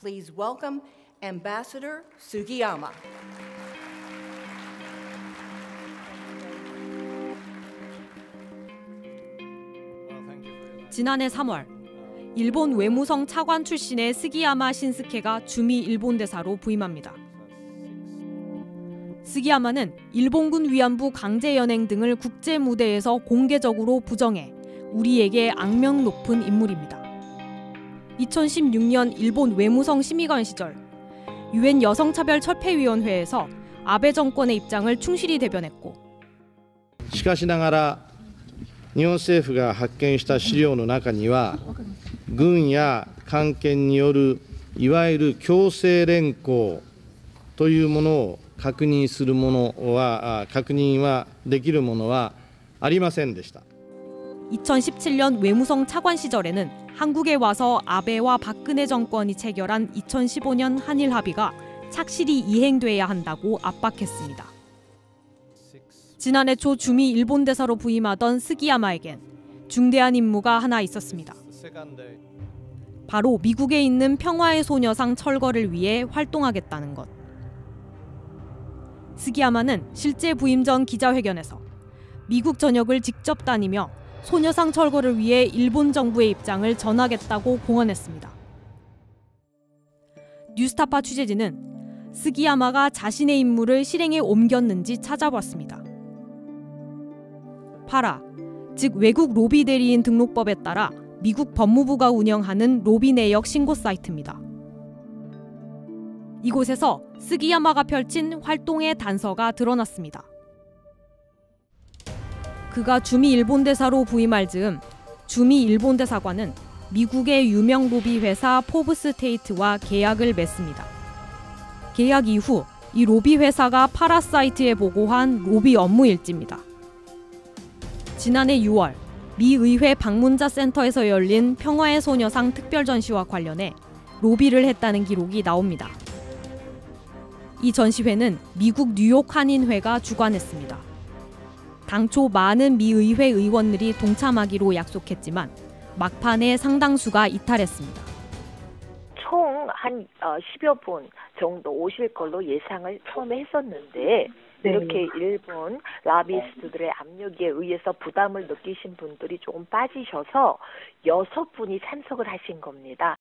Please welcome Ambassador Sugiyama. 지난해 3월, 일본 외무성 차관 출신의 스기야마 신스케가 주미 일본 대사로 부임합니다. 스기야마는 일본군 위안부 강제 연행 등을 국제 무대에서 공개적으로 부정해 우리에게 악명 높은 인물입니다. 2016년 일본 외무성 심의관 시절, 유엔 여성차별 철폐위원회에서 아베 정권의 입장을 충실히 대변했고, 日本政府が発見した資料の中には、軍や官憲によるいわゆる強制連行というものを確認はできるものはありませんでした。2017년 외무성 차관 시절에는 한국에 와서 아베와 박근혜 정권이 체결한 2015년 한일 합의가 착실히 이행돼야 한다고 압박했습니다. 지난해 초 주미 일본 대사로 부임하던 스기야마에겐 중대한 임무가 하나 있었습니다. 바로 미국에 있는 평화의 소녀상 철거를 위해 활동하겠다는 것. 스기야마는 실제 부임 전 기자회견에서 미국 전역을 직접 다니며 소녀상 철거를 위해 일본 정부의 입장을 전하겠다고 공언했습니다. 뉴스타파 취재진은 스기야마가 자신의 임무를 실행에 옮겼는지 찾아봤습니다. 파라, 즉 외국 로비 대리인 등록법에 따라 미국 법무부가 운영하는 로비 내역 신고 사이트입니다. 이곳에서 스기야마가 펼친 활동의 단서가 드러났습니다. 그가 주미 일본 대사로 부임할 즈음 주미 일본 대사관은 미국의 유명 로비 회사 포브스테이트와 계약을 맺습니다. 계약 이후 이 로비 회사가 파라 사이트에 보고한 로비 업무 일지입니다. 지난해 6월 미 의회 방문자 센터에서 열린 평화의 소녀상 특별전시와 관련해 로비를 했다는 기록이 나옵니다. 이 전시회는 미국 뉴욕 한인회가 주관했습니다. 당초 많은 미 의회 의원들이 동참하기로 약속했지만 막판에 상당수가 이탈했습니다. 총 한 10여 분 정도 오실 걸로 예상을 처음에 했었는데 이렇게 일본 라비스트들의 압력에 의해서 부담을 느끼신 분들이 조금 빠지셔서 6분이 참석을 하신 겁니다.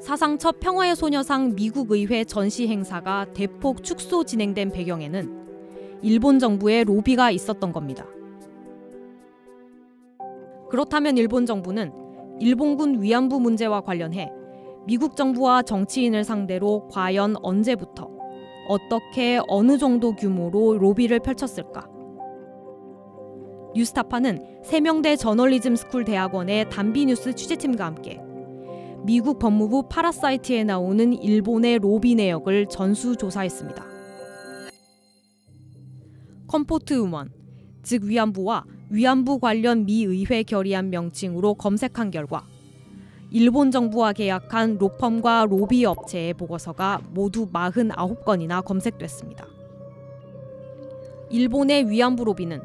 사상 첫 평화의 소녀상 미국 의회 전시 행사가 대폭 축소 진행된 배경에는 일본 정부의 로비가 있었던 겁니다. 그렇다면 일본 정부는 일본군 위안부 문제와 관련해 미국 정부와 정치인을 상대로 과연 언제부터 어떻게 어느 정도 규모로 로비를 펼쳤을까? 뉴스타파는 세명대 저널리즘 스쿨 대학원의 담비뉴스 취재팀과 함께 미국 법무부 파라 사이트에 나오는 일본의 로비 내역을 전수 조사했습니다. 컴포트 우먼, 즉 위안부와 위안부 관련 미 의회 결의안 명칭으로 검색한 결과 일본 정부와 계약한 로펌과 로비 업체의 보고서가 모두 49건이나 검색됐습니다. 일본의 위안부 로비는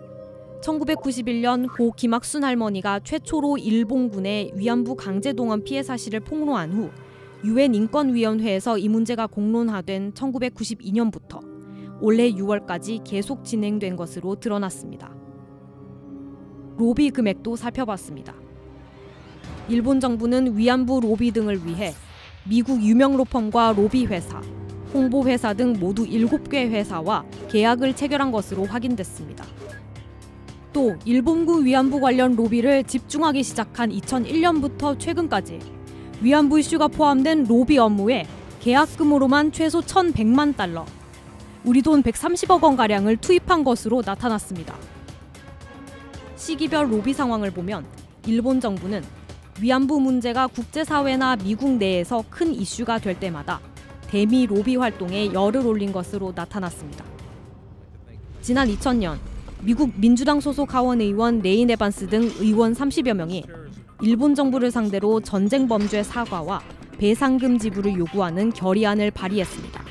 1991년 고 김학순 할머니가 최초로 일본군의 위안부 강제 동원 피해 사실을 폭로한 후 유엔 인권위원회에서 이 문제가 공론화된 1992년부터 올해 6월까지 계속 진행된 것으로 드러났습니다. 로비 금액도 살펴봤습니다. 일본 정부는 위안부 로비 등을 위해 미국 유명 로펌과 로비 회사, 홍보 회사 등 모두 7개 회사와 계약을 체결한 것으로 확인됐습니다. 또 일본군 위안부 관련 로비를 집중하기 시작한 2001년부터 최근까지 위안부 이슈가 포함된 로비 업무에 계약금으로만 최소 1,100만 달러, 우리 돈 130억 원가량을 투입한 것으로 나타났습니다. 시기별 로비 상황을 보면 일본 정부는 위안부 문제가 국제사회나 미국 내에서 큰 이슈가 될 때마다 대미 로비 활동에 열을 올린 것으로 나타났습니다. 지난 2000년 미국 민주당 소속 하원 의원 레인 에반스 등 의원 30여 명이 일본 정부를 상대로 전쟁 범죄 사과와 배상금 지불을 요구하는 결의안을 발의했습니다.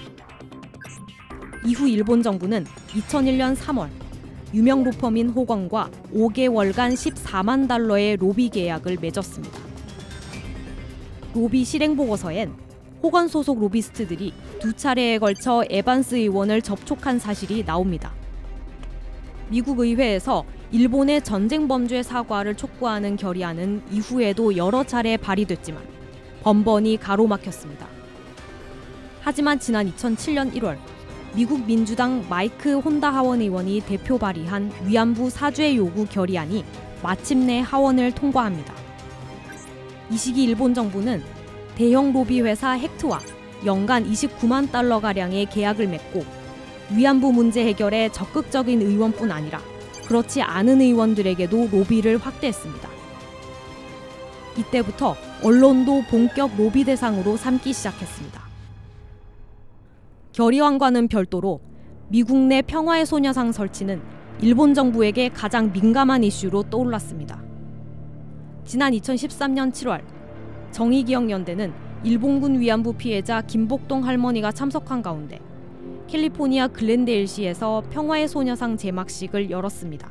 이후 일본 정부는 2001년 3월 유명 로펌인 호건과 5개월간 14만 달러의 로비 계약을 맺었습니다. 로비 실행보고서엔 호건 소속 로비스트들이 두 차례에 걸쳐 에반스 의원을 접촉한 사실이 나옵니다. 미국 의회에서 일본의 전쟁 범죄 사과를 촉구하는 결의안은 이후에도 여러 차례 발의됐지만 번번이 가로막혔습니다. 하지만 지난 2007년 1월 미국 민주당 마이크 혼다 하원 의원이 대표 발의한 위안부 사죄 요구 결의안이 마침내 하원을 통과합니다. 이 시기 일본 정부는 대형 로비 회사 헥트와 연간 29만 달러가량의 계약을 맺고 위안부 문제 해결에 적극적인 의원뿐 아니라 그렇지 않은 의원들에게도 로비를 확대했습니다. 이때부터 언론도 본격 로비 대상으로 삼기 시작했습니다. 결의안과는 별도로 미국 내 평화의 소녀상 설치는 일본 정부에게 가장 민감한 이슈로 떠올랐습니다. 지난 2013년 7월 정의기억연대는 일본군 위안부 피해자 김복동 할머니가 참석한 가운데 캘리포니아 글랜데일시에서 평화의 소녀상 제막식을 열었습니다.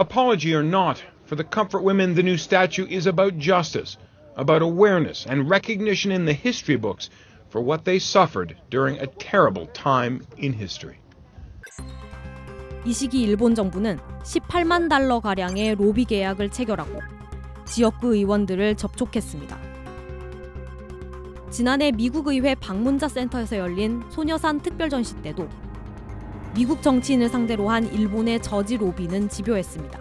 Apology or not, for the Comfort Women, the new statue is about justice, about awareness and recognition in the history books for what they suffered during a terrible time in history. 이 시기 일본 정부는 18만 달러가량의 로비 계약을 체결하고 지역구 의원들을 접촉했습니다. 지난해 미국 의회 방문자 센터에서 열린 소녀산 특별전시 때도 미국 정치인을 상대로 한 일본의 저지 로비는 집요했습니다.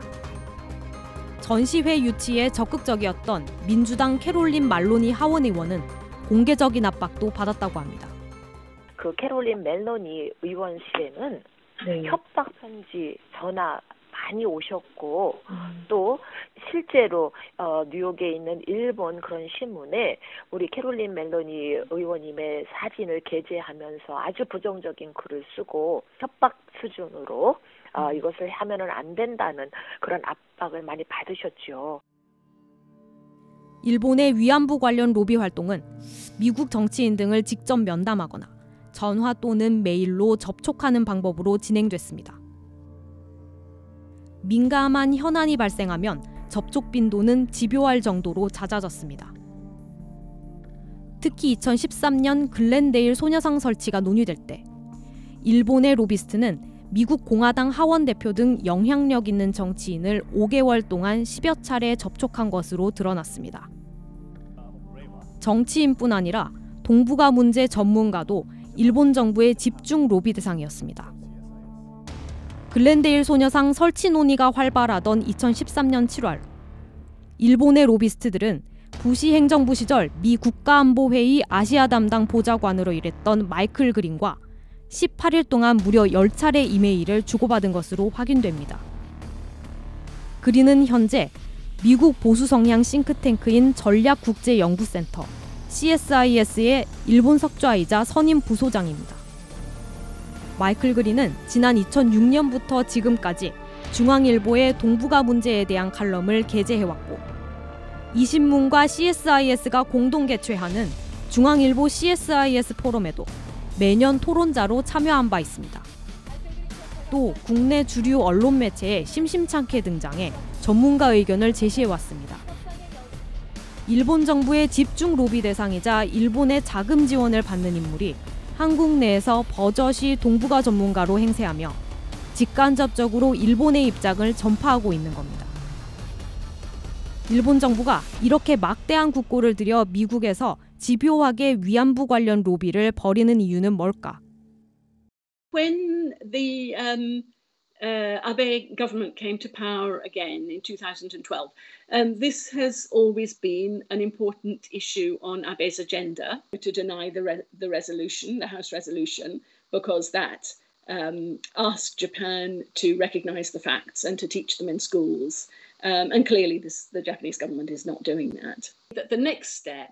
전시회 유치에 적극적이었던 민주당 캐롤린 말로니 하원 의원은 공개적인 압박도 받았다고 합니다. 그 캐롤린 멜로니 의원실에는 네. 협박 편지, 전화 많이 오셨고 또 실제로 뉴욕에 있는 일본 그런 신문에 우리 캐롤린 멜로니 의원님의 사진을 게재하면서 아주 부정적인 글을 쓰고 협박 수준으로 이것을 하면은 안 된다는 그런 압박을 많이 받으셨죠. 일본의 위안부 관련 로비 활동은 미국 정치인 등을 직접 면담하거나 전화 또는 메일로 접촉하는 방법으로 진행됐습니다. 민감한 현안이 발생하면 접촉 빈도는 집요할 정도로 잦아졌습니다. 특히 2013년 글렌데일 소녀상 설치가 논의될 때 일본의 로비스트는 미국 공화당 하원 대표 등 영향력 있는 정치인을 5개월 동안 10여 차례 접촉한 것으로 드러났습니다. 정치인뿐 아니라 동북아 문제 전문가도 일본 정부의 집중 로비 대상이었습니다. 글렌데일 소녀상 설치 논의가 활발하던 2013년 7월, 일본의 로비스트들은 부시 행정부 시절 미 국가안보회의 아시아 담당 보좌관으로 일했던 마이클 그린과 18일 동안 무려 10차례 이메일을 주고받은 것으로 확인됩니다. 그린은 현재 미국 보수 성향 싱크탱크인 전략국제연구센터 CSIS의 일본 석좌이자 선임 부소장입니다. 마이클 그린은 지난 2006년부터 지금까지 중앙일보의 동북아 문제에 대한 칼럼을 게재해왔고 이 신문과 CSIS가 공동 개최하는 중앙일보 CSIS 포럼에도 매년 토론자로 참여한 바 있습니다. 또 국내 주류 언론 매체에 심심찮게 등장해 전문가 의견을 제시해왔습니다. 일본 정부의 집중 로비 대상이자 일본의 자금 지원을 받는 인물이 한국 내에서 버젓이 동북아 전문가로 행세하며 직간접적으로 일본의 입장을 전파하고 있는 겁니다. 일본 정부가 이렇게 막대한 국고를 들여 미국에서 집요하게 위안부 관련 로비를 벌이는 이유는 뭘까? When the Abe government came to power again in 2012, this has always been an important issue on Abe's agenda to deny the resolution, the House resolution, because that asked Japan to recognise the facts and to teach them in schools. And clearly, the Japanese government is not doing that. The next step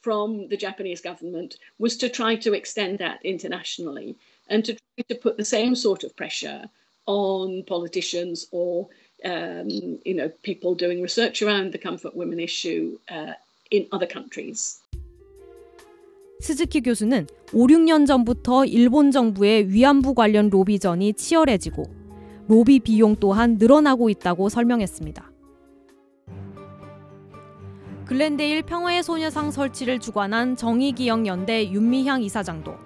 from the Japanese government was to try to extend that internationally and to try to put the same sort of pressure on politicians or you know, people doing research around the Comfort Women issue in other countries. 스즈키 교수는 5, 6년 전부터 일본 정부의 위안부 관련 로비전이 치열해지고 로비 비용 또한 늘어나고 있다고 설명했습니다. 글렌데일 평화의 소녀상 설치를 주관한 정의기억연대 윤미향 이사장도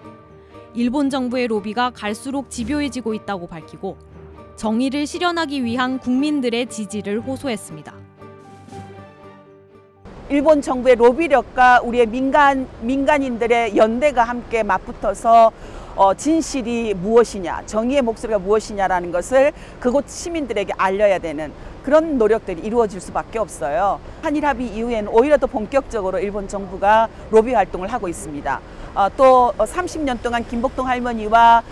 일본 정부의 로비가 갈수록 집요해지고 있다고 밝히고 정의를 실현하기 위한 국민들의 지지를 호소했습니다. 일본 정부의 로비력과 우리의 민간인들의 연대가 함께 맞붙어서 진실이 무엇이냐, 정의의 목소리가 무엇이냐라는 것을 그곳 시민들에게 알려야 되는 그런 노력들이 이루어질 수밖에 없어요. 한일 합의 이후에는 오히려 더 본격적으로 일본 정부가 로비 활동을 하고 있습니다. 또 30년 동안 김복동 할머니와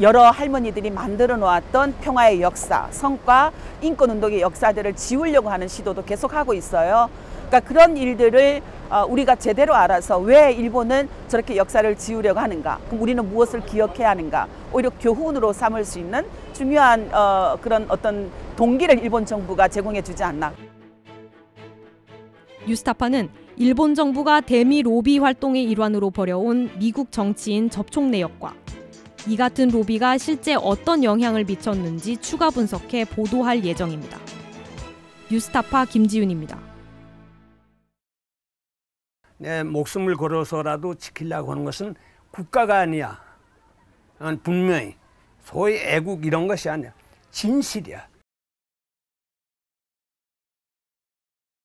여러 할머니들이 만들어 놓았던 평화의 역사, 성과, 인권운동의 역사들을 지우려고 하는 시도도 계속하고 있어요. 그러니까 그런 일들을 우리가 제대로 알아서 왜 일본은 저렇게 역사를 지우려고 하는가, 그럼 우리는 무엇을 기억해야 하는가, 오히려 교훈으로 삼을 수 있는 중요한 그런 어떤 동기를 일본 정부가 제공해 주지 않나. 뉴스타파는 일본 정부가 대미 로비 활동의 일환으로 벌여온 미국 정치인 접촉 내역과 이 같은 로비가 실제 어떤 영향을 미쳤는지 추가 분석해 보도할 예정입니다. 뉴스타파 김지윤입니다. 내 목숨을 걸어서라도 지키려고 하는 것은 국가가 아니야. 분명히 소위 애국 이런 것이 아니야. 진실이야.